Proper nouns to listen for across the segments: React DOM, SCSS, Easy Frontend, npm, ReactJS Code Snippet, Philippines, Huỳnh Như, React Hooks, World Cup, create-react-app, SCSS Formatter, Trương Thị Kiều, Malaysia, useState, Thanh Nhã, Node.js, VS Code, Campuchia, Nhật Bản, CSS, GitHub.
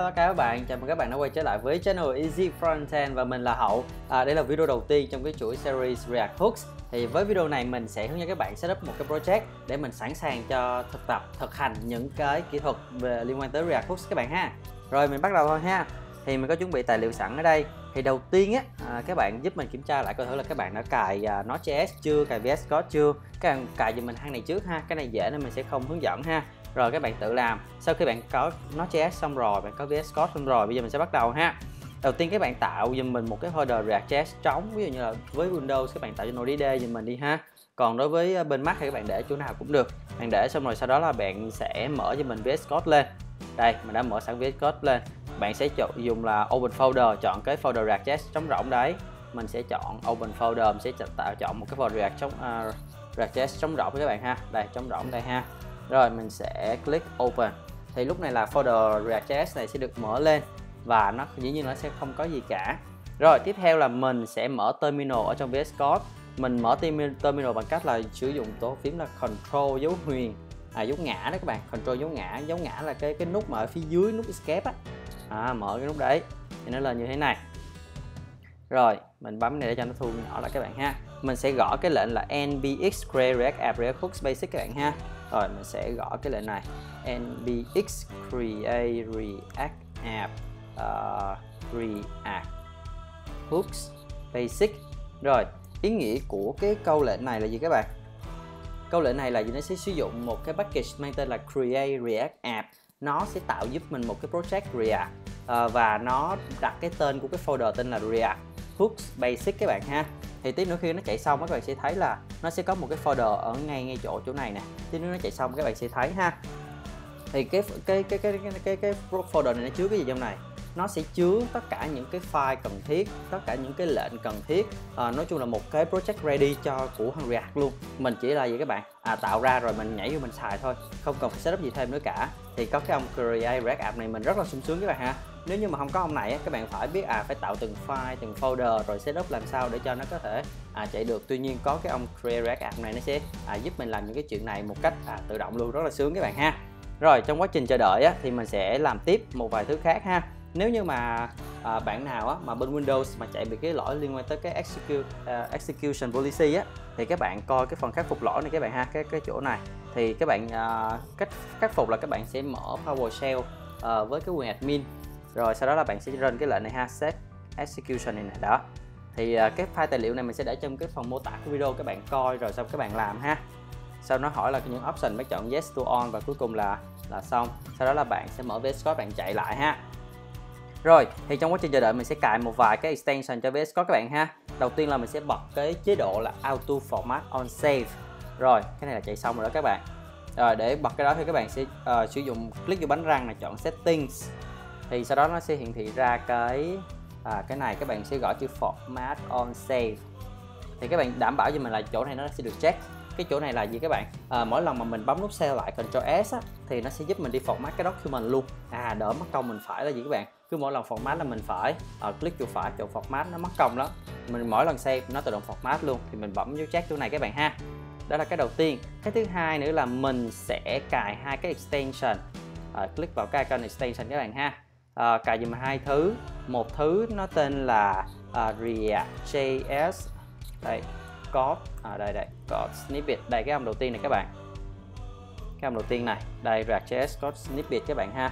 Hello các bạn, chào mừng các bạn đã quay trở lại với channel Easy Frontend và mình là Hậu. Đây là video đầu tiên trong cái chuỗi series React Hooks. Thì với video này mình sẽ hướng dẫn các bạn setup một cái project để mình sẵn sàng cho thực hành những cái kỹ thuật liên quan tới React Hooks các bạn ha. Rồi mình bắt đầu thôi ha. Thì mình có chuẩn bị tài liệu sẵn ở đây. Thì đầu tiên á, các bạn giúp mình kiểm tra lại coi thử là các bạn đã cài Node.js chưa, cài VS Code chưa. Các bạn cài giùm mình hang này trước ha, cái này dễ nên mình sẽ không hướng dẫn ha. Rồi các bạn tự làm. Sau khi bạn có Node.js xong rồi, bạn có VS Code xong rồi, bây giờ mình sẽ bắt đầu ha. Đầu tiên các bạn tạo giùm mình một cái folder React.js trống, ví dụ như là với Windows các bạn tạo cho Node.js giùm mình đi ha. Còn đối với bên Mac thì các bạn để chỗ nào cũng được. Bạn để xong rồi sau đó là bạn sẽ mở cho mình VS Code lên. Đây, mình đã mở sẵn VS Code lên. Bạn sẽ dùng là Open Folder, chọn cái folder React.js trống rỗng đấy. Mình sẽ chọn Open Folder, mình sẽ chọn một cái folder React.js trống rỗng với các bạn ha. Đây, trống rỗng đây ha. Rồi mình sẽ click Open. Thì lúc này là folder React.js này sẽ được mở lên và nó dĩ nhiên nó sẽ không có gì cả. Rồi tiếp theo là mình sẽ mở terminal ở trong VS Code. Mình mở terminal bằng cách là sử dụng tổ phím là Control dấu huyền, dấu ngã đó các bạn. Control dấu ngã là cái nút mà ở phía dưới nút Escape á. Mở cái nút đấy thì nó lên như thế này. Rồi mình bấm này để cho nó thu nhỏ lại các bạn ha. Mình sẽ gõ cái lệnh là npx create-react-app React Hooks Basic các bạn ha. Rồi mình sẽ gõ cái lệnh này npx create-react-app React Hooks Basic. Rồi ý nghĩa của cái câu lệnh này là gì các bạn? Câu lệnh này là gì? Nó sẽ sử dụng một cái package mang tên là create-react-app. Nó sẽ tạo giúp mình một cái project React và nó đặt cái tên của cái folder tên là React Hooks Basic các bạn ha. Thì tí nữa khi nó chạy xong các bạn sẽ thấy là nó sẽ có một cái folder ở ngay chỗ này nè. Tí nữa nó chạy xong các bạn sẽ thấy ha. Thì cái folder này nó chứa cái gì trong này? Nó sẽ chứa tất cả những cái file cần thiết, tất cả những cái lệnh cần thiết. Nói chung là một cái project ready cho của React luôn. Mình chỉ là gì các bạn? Tạo ra rồi mình nhảy vô mình xài thôi, không cần phải setup gì thêm nữa cả. Thì có cái ông Create React App này mình rất là sung sướng các bạn ha. Nếu như mà không có ông này các bạn phải biết phải tạo từng file, từng folder rồi setup làm sao để cho nó có thể chạy được. Tuy nhiên có cái ông Create React App này nó sẽ giúp mình làm những cái chuyện này một cách tự động luôn, rất là sướng các bạn ha. Rồi trong quá trình chờ đợi thì mình sẽ làm tiếp một vài thứ khác ha. Nếu như mà bạn nào mà bên Windows mà chạy bị cái lỗi liên quan tới cái execution policy thì các bạn coi cái phần khắc phục lỗi này các bạn ha, cái chỗ này thì các bạn cách khắc phục là các bạn sẽ mở PowerShell với cái quyền admin rồi sau đó là bạn sẽ run cái lệnh này ha, set execution này nè đó. Thì cái file tài liệu này mình sẽ để trong cái phần mô tả của video, các bạn coi rồi xong các bạn làm ha. Sau nó hỏi là những option, bạn chọn yes to on và cuối cùng là xong. Sau đó là bạn sẽ mở VS Code, bạn chạy lại ha. Rồi thì trong quá trình chờ đợi mình sẽ cài một vài cái extension cho VS Code các bạn ha. Đầu tiên là mình sẽ bật cái chế độ là auto format on save. Rồi cái này là chạy xong rồi đó các bạn. Rồi để bật cái đó thì các bạn sẽ sử dụng click vô bánh răng là chọn settings. Thì sau đó nó sẽ hiển thị ra cái này, các bạn sẽ gõ chữ format on save. Thì các bạn đảm bảo cho mình là chỗ này nó sẽ được check. Cái chỗ này là gì các bạn? Mỗi lần mà mình bấm nút save lại Ctrl S thì nó sẽ giúp mình đi format cái document luôn. Đỡ mất công mình phải là gì các bạn? Cứ mỗi lần format là mình phải click chuột phải chỗ format, nó mất công lắm. Mình mỗi lần save nó tự động format luôn. Thì mình bấm vô check chỗ này các bạn ha. Đó là cái đầu tiên. Cái thứ hai nữa là mình sẽ cài hai cái extension. Click vào cái icon extension các bạn ha. Cài dùm hai thứ. Một thứ nó tên là React.js đây code, đây code snippet. Đây cái ông đầu tiên này các bạn. Cái ông đầu tiên này, đây React.js code snippet các bạn ha.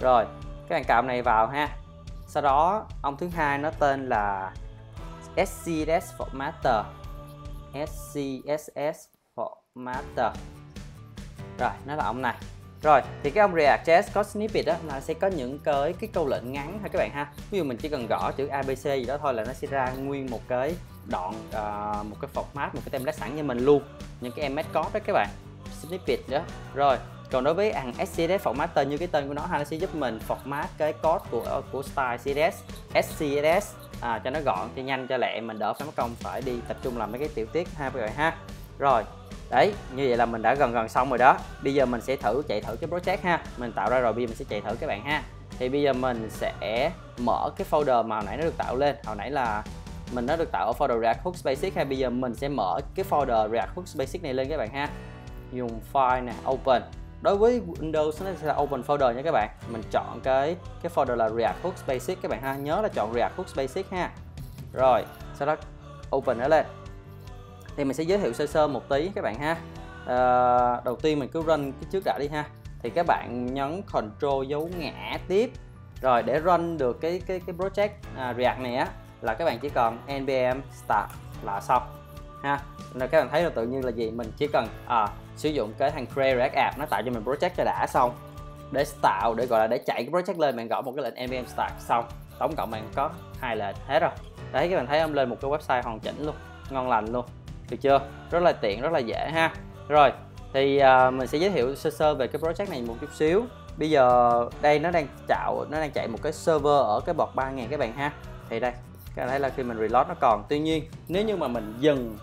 Rồi các bạn cào này vào ha. Sau đó ông thứ hai nó tên là SCSS Formatter. SCSS Formatter. Rồi nó là ông này. Rồi thì cái ông React.js Code Snippet đó là sẽ có những cái câu lệnh ngắn ha các bạn ha. Ví dụ mình chỉ cần gõ chữ ABC gì đó thôi là nó sẽ ra nguyên một cái đoạn, một cái format, một cái template sẵn cho mình luôn. Những cái MS Code đó các bạn, Snippet đó. Rồi còn đối với thằng SCSS Formatter như cái tên của nó ha, nó sẽ giúp mình format cái code của style CSS, SCSS cho nó gọn, cho nhanh, cho lẹ, mình đỡ phải mất công phải đi tập trung làm mấy cái tiểu tiết ha các bạn ha. Rồi đấy, như vậy là mình đã gần xong rồi đó. Bây giờ mình sẽ chạy thử cái project ha. Mình tạo ra rồi bây giờ mình sẽ chạy thử các bạn ha. Thì bây giờ mình sẽ mở cái folder mà hồi nãy nó được tạo lên. Hồi nãy là mình nó được tạo ở folder React Hooks Basic ha. Bây giờ mình sẽ mở cái folder React Hooks Basic này lên các bạn ha. Dùng file nè, open. Đối với Windows nó sẽ là Open Folder nha các bạn. Mình chọn cái folder là React Hooks Basic các bạn ha. Nhớ là chọn React Hooks Basic ha. Rồi, sau đó Open nó lên. Thì mình sẽ giới thiệu sơ sơ một tí các bạn ha. Đầu tiên mình cứ run cái trước đã đi ha. Thì các bạn nhấn Ctrl dấu ngã tiếp. Rồi để run được cái project React này á, là các bạn chỉ cần npm start là xong ha. Rồi các bạn thấy là tự nhiên là gì, mình chỉ cần sử dụng cái thằng create-react-app nó tạo cho mình project cho đã xong. Để tạo, để gọi là để chạy cái project lên, bạn gõ một cái lệnh npm start xong. Tổng cộng bạn có 2 lệnh hết rồi. Đấy các bạn thấy không, lên một cái website hoàn chỉnh luôn, ngon lành luôn. Được chưa? Rất là tiện, rất là dễ ha. Rồi thì mình sẽ giới thiệu sơ sơ về cái project này một chút xíu. Bây giờ đây nó đang chạy một cái server ở cái bọt 3000 các bạn ha. Thì đây, các bạn thấy là khi mình reload nó còn. Tuy nhiên nếu như mà mình dừng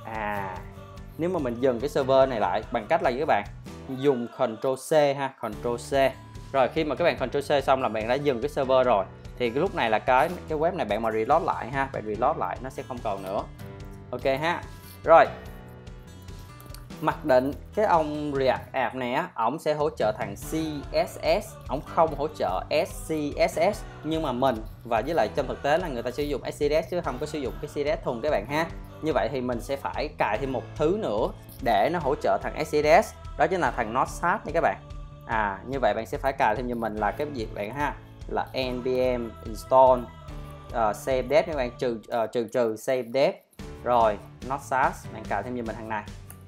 nếu mà mình dừng cái server này lại bằng cách là các bạn dùng Ctrl C ha, Ctrl C. Rồi khi mà các bạn Ctrl C xong là bạn đã dừng cái server rồi. Thì cái lúc này là cái web này bạn mà reload lại ha, bạn reload lại nó sẽ không còn nữa. Ok ha. Rồi. Mặc định cái ông React App này á, ổng sẽ hỗ trợ thằng CSS, ổng không hỗ trợ SCSS. Nhưng mà mình và với lại trong thực tế là người ta sử dụng SCSS chứ không có sử dụng cái CSS thùng các bạn ha. Như vậy thì mình sẽ phải cài thêm một thứ nữa để nó hỗ trợ thằng SCSS, đó chính là thằng Node.js nha các bạn. Như vậy bạn sẽ phải cài thêm cho mình là cái việc bạn ha, là npm install save dev các bạn, trừ save dev. Rồi Node.js bạn cài thêm cho mình thằng này.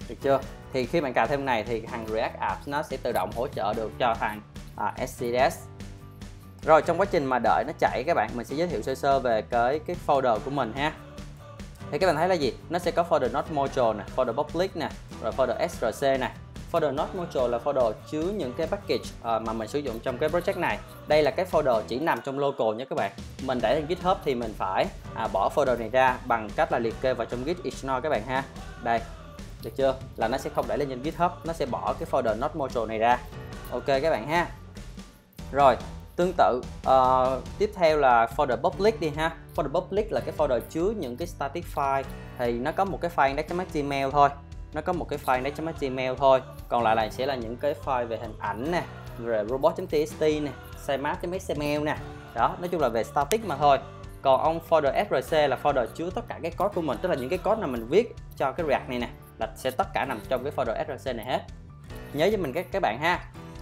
Được chưa? Thì khi bạn cài thêm này thì thằng React App nó sẽ tự động hỗ trợ được cho thằng SCSS. Rồi trong quá trình mà đợi nó chạy các bạn, mình sẽ giới thiệu sơ sơ về cái folder của mình ha. Thì các bạn thấy là gì? Nó sẽ có folder Node Module nè, folder public nè, rồi folder src nè. Folder Node Module là folder chứa những cái package mà mình sử dụng trong cái project này. Đây là cái folder chỉ nằm trong local nha các bạn. Mình để lên GitHub thì mình phải bỏ folder này ra bằng cách là liệt kê vào trong git ignore các bạn ha. Đây. Được chưa? Là nó sẽ không để lên trên GitHub, nó sẽ bỏ cái folder Node Module này ra. Ok các bạn ha. Rồi, tương tự tiếp theo là folder public đi ha. Folder public là cái folder chứa những cái static file. Thì nó có một cái file index.html thôi. Còn lại là sẽ là những cái file về hình ảnh nè, rồi robot.txt nè, sitemap.xml nè. Đó, nói chung là về static mà thôi. Còn ông folder src là folder chứa tất cả cái code của mình, tức là những cái code mà mình viết cho cái React này nè. Là sẽ tất cả nằm trong cái folder src này hết. Nhớ với mình các bạn ha.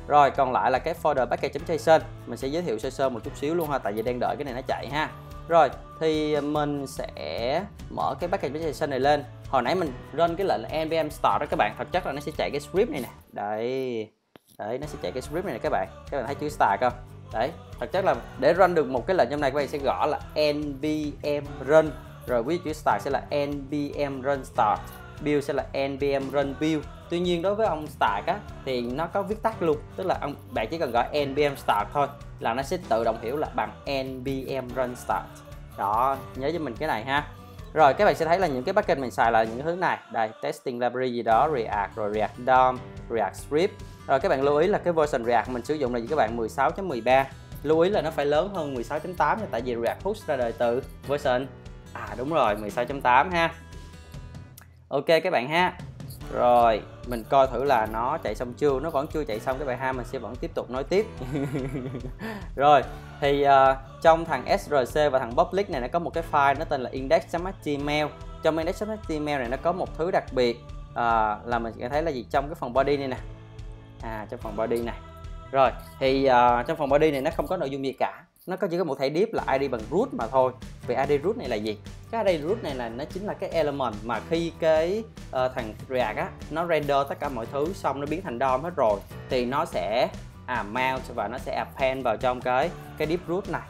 Rồi còn lại là cái folder package.json. Mình sẽ giới thiệu sơ sơ một chút xíu luôn ha, tại vì đang đợi cái này nó chạy ha. Rồi thì mình sẽ mở cái package.json này lên. Hồi nãy mình run cái lệnh npm start đó các bạn. Thật chất là nó sẽ chạy cái script này nè. Đấy. Đấy, nó sẽ chạy cái script này nè các bạn. Các bạn thấy chữ start không? Đấy, thật chất là để run được một cái lệnh trong này các bạn sẽ gõ là npm run. Rồi với chữ start sẽ là npm run start. Build sẽ là npm run build. Tuy nhiên đối với ông start á thì nó có viết tắt luôn, tức là bạn chỉ cần gọi npm start thôi là nó sẽ tự động hiểu là bằng npm run start. Đó, nhớ cho mình cái này ha. Rồi các bạn sẽ thấy là những cái backend mình xài là những thứ này, đây testing library gì đó, React rồi React DOM, React script. Rồi các bạn lưu ý là cái version React mình sử dụng là gì các bạn, 16.13. Lưu ý là nó phải lớn hơn 16.8 tại vì React Hooks ra đời từ version đúng rồi 16.8 ha. Ok các bạn ha. Rồi mình coi thử là nó chạy xong chưa. Nó vẫn chưa chạy xong các bạn ha. Mình sẽ vẫn tiếp tục nói tiếp. Rồi thì trong thằng src và thằng public này nó có một cái file nó tên là index.html. Trong index.html này nó có một thứ đặc biệt là mình sẽ thấy là gì, trong cái phần body này nè. Trong phần body này. Rồi thì trong phần body này nó không có nội dung gì cả. Nó có chỉ có một thẻ div là id bằng root mà thôi. Vì id root này là gì? Cái id root này là nó chính là cái element mà khi cái thằng React á nó render tất cả mọi thứ xong nó biến thành DOM hết rồi thì nó sẽ mount và nó sẽ append vào trong cái div root này.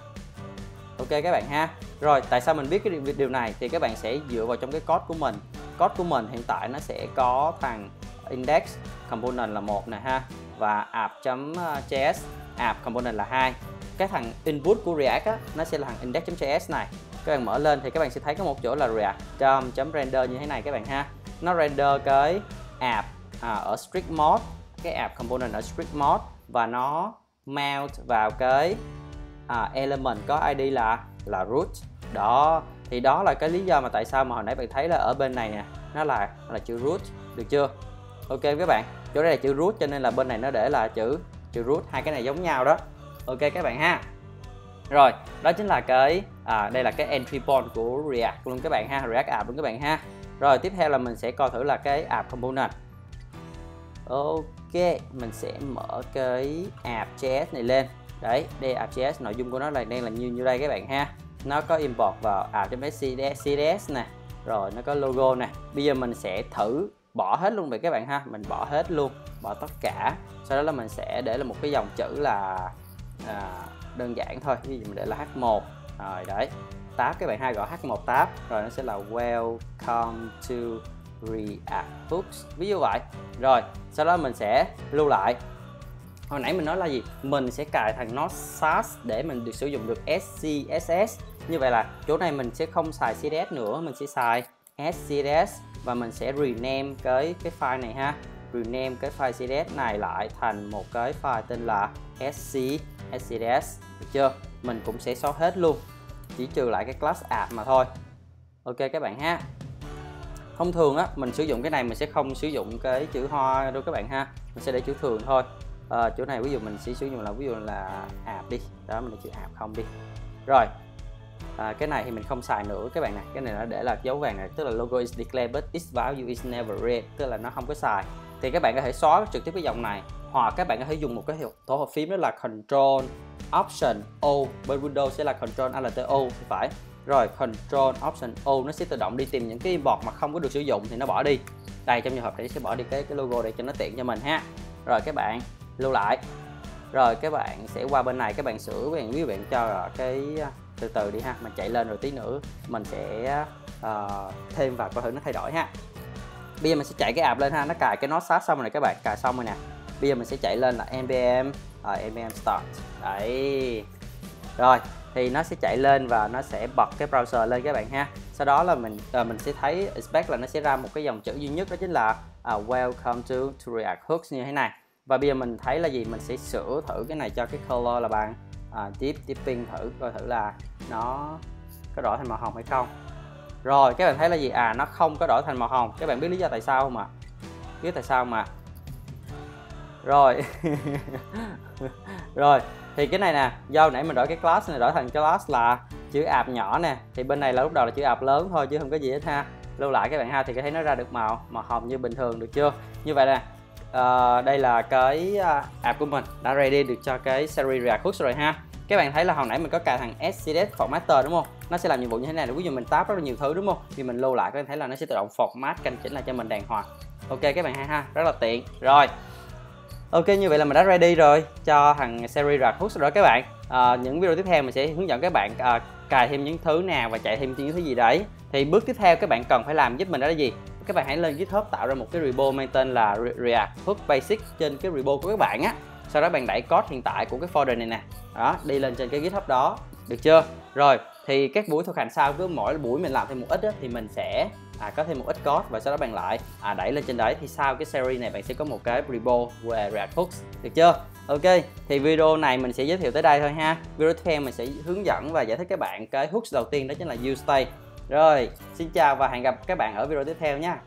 Ok các bạn ha. Rồi tại sao mình biết cái điều này thì các bạn sẽ dựa vào trong cái code của mình. Code của mình hiện tại nó sẽ có thằng index component là 1 nè ha và app.js app component là 2. Cái thằng input của React á, nó sẽ là thằng index.js này. Các bạn mở lên thì các bạn sẽ thấy có một chỗ là React DOM.render như thế này các bạn ha. Nó render cái app ở strict mode, cái app component ở strict mode và nó mount vào cái element có ID là root. Đó, thì đó là cái lý do mà tại sao mà hồi nãy bạn thấy là ở bên này nè, nó là chữ root, được chưa? Ok các bạn. chỗ đây là chữ root cho nên là bên này nó để là chữ root, hai cái này giống nhau đó. Ok các bạn ha. Rồi, đó chính là cái đây là cái entry point của React luôn các bạn ha, React app luôn các bạn ha. Rồi tiếp theo là mình sẽ coi thử là cái app component. Ok, mình sẽ mở cái app.js này lên. Đấy, đây app.js, nội dung của nó là đang là như đây các bạn ha. Nó có import vào app.scss nè, rồi nó có logo nè. Bây giờ mình sẽ thử bỏ hết luôn vậy các bạn ha, mình bỏ hết luôn, bỏ tất cả. Sau đó là mình sẽ để là một cái dòng chữ là đơn giản thôi, ví dụ mình để là H1 rồi đấy, tab các bạn ha, gọi H1 tab rồi nó sẽ là welcome to React Hooks, ví dụ vậy. Rồi sau đó mình sẽ lưu lại. Hồi nãy mình nói là gì, mình sẽ cài thằng Node.js để mình được sử dụng được SCSS. Như vậy là chỗ này mình sẽ không xài CSS nữa, mình sẽ xài SCSS và mình sẽ rename cái file này ha, rename cái file CSS này lại thành một cái file tên là SCSS, được chưa? Mình cũng sẽ xóa hết luôn, chỉ trừ lại cái class app mà thôi. Ok các bạn ha. Thông thường á, mình sử dụng cái này mình sẽ không sử dụng cái chữ hoa đâu các bạn ha, mình sẽ để chữ thường thôi. Chỗ này ví dụ mình sẽ sử dụng là ví dụ là app đi, đó mình để chữ app không đi. Rồi cái này thì mình không xài nữa các bạn này, cái này nó để là dấu vàng này, tức là logo is declared but its value is never read, tức là nó không có xài. Thì các bạn có thể xóa trực tiếp cái dòng này, hoặc các bạn có thể dùng một cái tổ hợp phím đó là Control Option O, bên Windows sẽ là Control Alt O thì phải. Rồi Control Option O nó sẽ tự động đi tìm những cái import mà không có được sử dụng thì nó bỏ đi. Đây trong trường hợp này sẽ bỏ đi cái logo để cho nó tiện cho mình ha. Rồi các bạn lưu lại. Rồi các bạn sẽ qua bên này, các bạn sửa, quý bạn cho cái từ từ đi ha, mình chạy lên rồi tí nữa mình sẽ thêm vào coi thử nó thay đổi ha. Bây giờ mình sẽ chạy cái app lên ha, nó cài cái Node.js xong rồi nè các bạn, cài xong rồi nè. Bây giờ mình sẽ chạy lên là npm start. Đấy. Rồi, thì nó sẽ chạy lên và nó sẽ bật cái browser lên các bạn ha. Sau đó là mình sẽ thấy expect là nó sẽ ra một cái dòng chữ duy nhất, đó chính là welcome to React Hooks như thế này. Và bây giờ mình thấy là gì, mình sẽ sửa thử cái này cho cái color là bằng deep pink, thử coi thử là nó có đổi thành màu hồng hay không. Rồi các bạn thấy là gì, nó không có đổi thành màu hồng. Các bạn biết lý do tại sao không ạ? Biết tại sao mà. Rồi rồi thì cái này nè, do nãy mình đổi cái class này, đổi thành class là chữ app nhỏ nè, thì bên này là lúc đầu là chữ app lớn thôi chứ không có gì hết ha. Lưu lại các bạn ha, thì có thấy nó ra được màu hồng như bình thường, được chưa? Như vậy nè, đây là cái app của mình đã ready được cho cái series React Hooks rồi ha. Các bạn thấy là hồi nãy mình có cài thằng SCSS Formatter đúng không? Nó sẽ làm nhiệm vụ như thế này, ví dụ mình tab rất là nhiều thứ đúng không? Thì mình lưu lại, các bạn thấy là nó sẽ tự động format canh chỉnh lại cho mình đàng hoàng. Ok các bạn ha, rất là tiện. Rồi. Ok, như vậy là mình đã ready rồi cho thằng series React Hooks rồi các bạn. Những video tiếp theo mình sẽ hướng dẫn các bạn cài thêm những thứ nào và chạy thêm những thứ gì đấy. Thì bước tiếp theo các bạn cần phải làm giúp mình đó là gì? Các bạn hãy lên GitHub tạo ra một cái repo mang tên là React Hooks Basic trên cái repo của các bạn á. Sau đó bạn đẩy code hiện tại của cái folder này nè, đó, đi lên trên cái GitHub đó, được chưa? Rồi thì các buổi thực hành sau, cứ mỗi buổi mình làm thêm một ít á, thì mình sẽ có thêm một ít code và sau đó bạn lại đẩy lên trên đấy. Thì sau cái series này bạn sẽ có một cái repo về React Hooks, được chưa? Ok, thì video này mình sẽ giới thiệu tới đây thôi ha. Video tiếp theo mình sẽ hướng dẫn và giải thích các bạn cái hooks đầu tiên, đó chính là useState. Rồi, xin chào và hẹn gặp các bạn ở video tiếp theo nha.